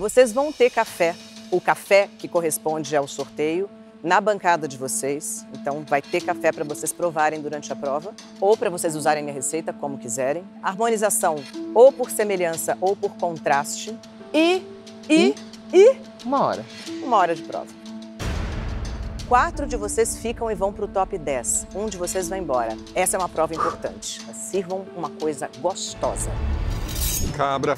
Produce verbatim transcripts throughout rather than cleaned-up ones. Vocês vão ter café, o café que corresponde ao sorteio, na bancada de vocês. Então vai ter café para vocês provarem durante a prova ou para vocês usarem a receita, como quiserem. Harmonização ou por semelhança ou por contraste. E, e, e, e uma hora. Uma hora de prova. Quatro de vocês ficam e vão para o top dez. Um de vocês vai embora. Essa é uma prova importante. Sirvam uma coisa gostosa. Cabra.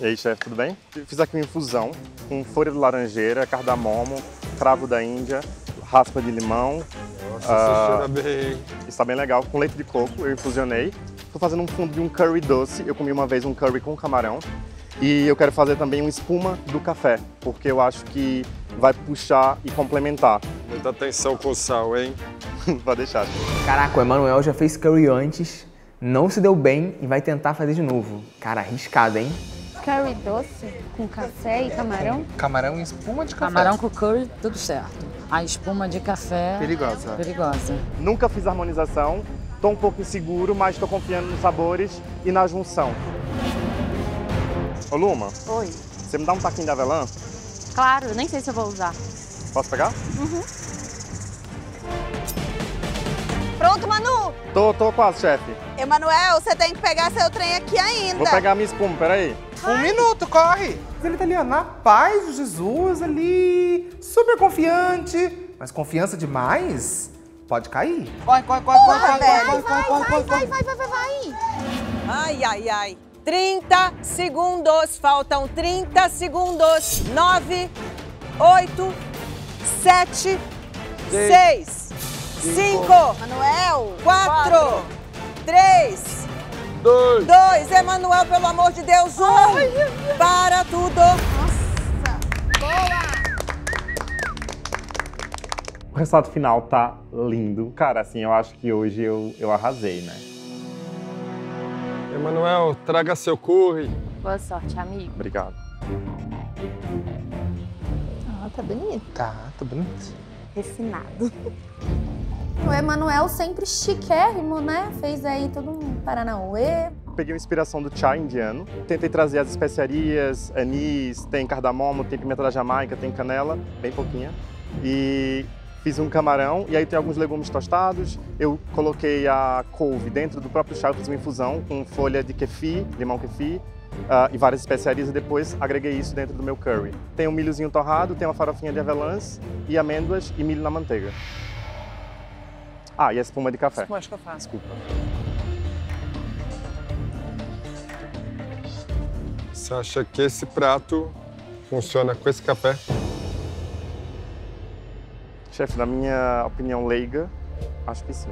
E aí, chefe, tudo bem? Eu fiz aqui uma infusão com folha de laranjeira, cardamomo, cravo da Índia, raspa de limão. Nossa, ah, isso cheira bem. Está bem legal. Com leite de coco, eu infusionei. Estou fazendo um fundo de um curry doce. Eu comi uma vez um curry com camarão. E eu quero fazer também uma espuma do café, porque eu acho que vai puxar e complementar. Muita atenção com o sal, hein? Vai deixar. Caraca, o Emmanuel já fez curry antes, não se deu bem e vai tentar fazer de novo. Cara, arriscado, hein? Curry doce com café e camarão? Camarão e espuma de café. Camarão com curry, tudo certo. A espuma de café... Perigosa. Perigosa. Nunca fiz harmonização, tô um pouco inseguro, mas tô confiando nos sabores e na junção. Ô, Luma. Oi. Você me dá um taquinho de avelã? Claro, eu nem sei se eu vou usar. Posso pegar? Uhum. Pronto, Manu? Tô, tô quase, chefe. Emmanuel, você tem que pegar seu trem aqui ainda. Vou pegar minha espuma, peraí. Ai. Um minuto, corre! Ele tá ali, ó, na paz de Jesus, ali, super confiante. Mas confiança demais pode cair. Corre, corre, corre, corre, corre, corre, corre, corre, corre, corre. Vai, vai, vai, vai, vai. Ai, ai, ai. trinta segundos, faltam trinta segundos. nove, oito, sete, seis, cinco, Emmanuel, quatro, três, dois, Emmanuel, pelo amor de Deus, um. Ai, para tudo. Nossa, boa! O resultado final tá lindo. Cara, assim, eu acho que hoje eu, eu arrasei, né? Emmanuel, traga seu curry. Boa sorte, amigo. Obrigado. Ah, tá bonito. Tá, tá bonito. Refinado. O Emmanuel sempre chiquérrimo, né? Fez aí todo um Paranauê. Peguei uma inspiração do chá indiano. Tentei trazer as especiarias, anis, tem cardamomo, tem pimenta da Jamaica, tem canela, bem pouquinha. E... fiz um camarão e aí tem alguns legumes tostados. Eu coloquei a couve dentro do próprio chá, eu fiz uma infusão com folha de kefir, limão kefir uh, e várias especiarias e depois agreguei isso dentro do meu curry. Tem um milhozinho torrado, tem uma farofinha de avelãs e amêndoas e milho na manteiga. Ah, e a espuma de café. Espuma, acho que eu faço. Desculpa. Você acha que esse prato funciona com esse café? Chefe, na minha opinião leiga, acho que sim.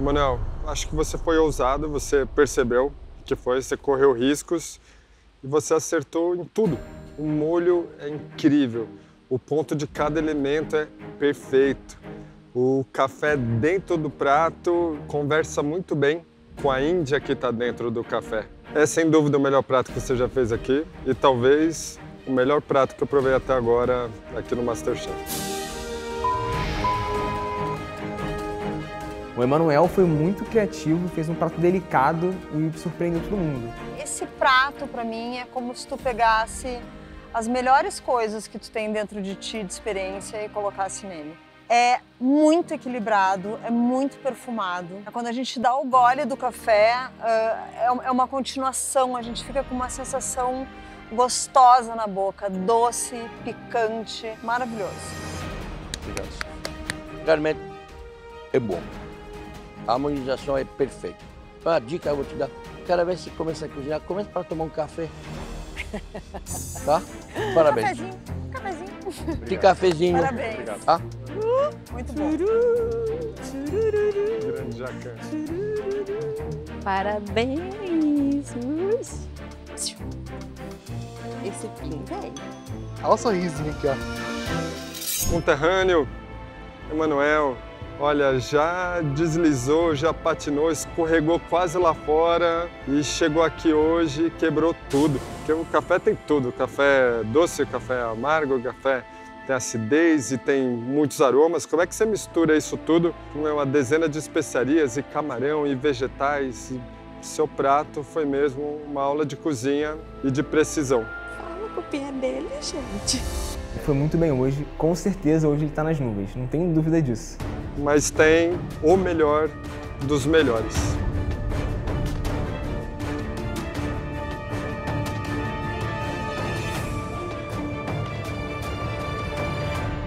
Emmanuel, acho que você foi ousado, você percebeu que foi, você correu riscos e você acertou em tudo. O molho é incrível, o ponto de cada elemento é perfeito. O café dentro do prato conversa muito bem com a Índia que está dentro do café. É sem dúvida o melhor prato que você já fez aqui e talvez o melhor prato que eu provei até agora aqui no MasterChef. O Emmanuel foi muito criativo, fez um prato delicado e surpreendeu todo mundo. Esse prato, para mim, é como se tu pegasse as melhores coisas que tu tem dentro de ti de experiência e colocasse nele. É muito equilibrado, é muito perfumado. Quando a gente dá o gole do café, é uma continuação, a gente fica com uma sensação gostosa na boca, doce, picante, maravilhoso. Obrigado. Realmente é bom. A harmonização é perfeita. Uma dica eu vou te dar, cada vez que você começa a cozinhar, comece para tomar um café. Tá? Parabéns. Cafézinho, cafézinho. Que cafezinho. Parabéns. Obrigado. Tá? Muito bom. Grande Jacan. Parabéns. Esse aqui, velho. Olha o sorrisinho aqui, ó. Conterrâneo, Emmanuel, olha, já deslizou, já patinou, escorregou quase lá fora e chegou aqui hoje e quebrou tudo. Porque o café tem tudo. Café doce, café amargo, café tem acidez e tem muitos aromas. Como é que você mistura isso tudo com uma dezena de especiarias e camarão e vegetais? E seu prato foi mesmo uma aula de cozinha e de precisão. Fala a copinha dele, gente. Foi muito bem hoje. Com certeza hoje ele está nas nuvens, não tenho dúvida disso. Mas tem o melhor dos melhores.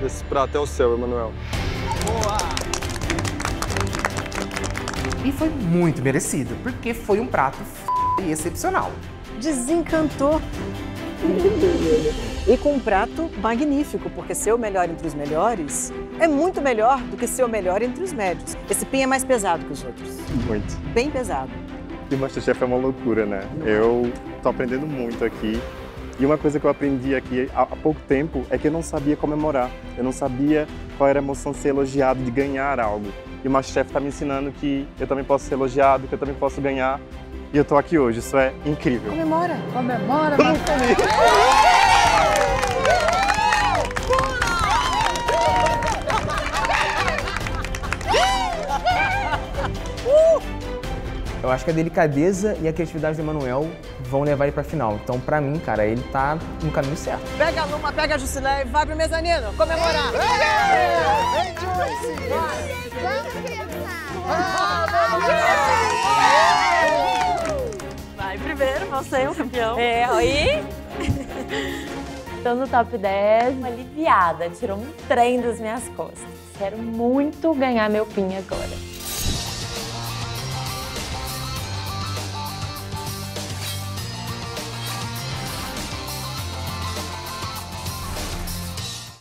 Esse prato é o seu, Emmanuel. Boa! E foi muito merecido, porque foi um prato f... excepcional. Desencantou. E com um prato magnífico, porque ser o melhor entre os melhores é muito melhor do que ser o melhor entre os médios. Esse pin é mais pesado que os outros. Muito. Bem pesado. E o MasterChef é uma loucura, né? Eu tô aprendendo muito aqui. E uma coisa que eu aprendi aqui há pouco tempo é que eu não sabia comemorar. Eu não sabia qual era a emoção de ser elogiado, de ganhar algo. E o MasterChef está me ensinando que eu também posso ser elogiado, que eu também posso ganhar. E eu tô aqui hoje, isso é incrível. Comemora, comemora, comemora. Eu acho que a delicadeza e a criatividade do Emmanuel vão levar ele pra final. Então, pra mim, cara, ele tá no caminho certo. Pega a Luma, pega a Juscelê e vai pro mezanino comemorar! Vem, Joyce! Vamos, criança! Vai primeiro, você é o campeão. É, aí? Tô no top dez, uma aliviada, tirou um trem das minhas costas. Quero muito ganhar meu pin agora.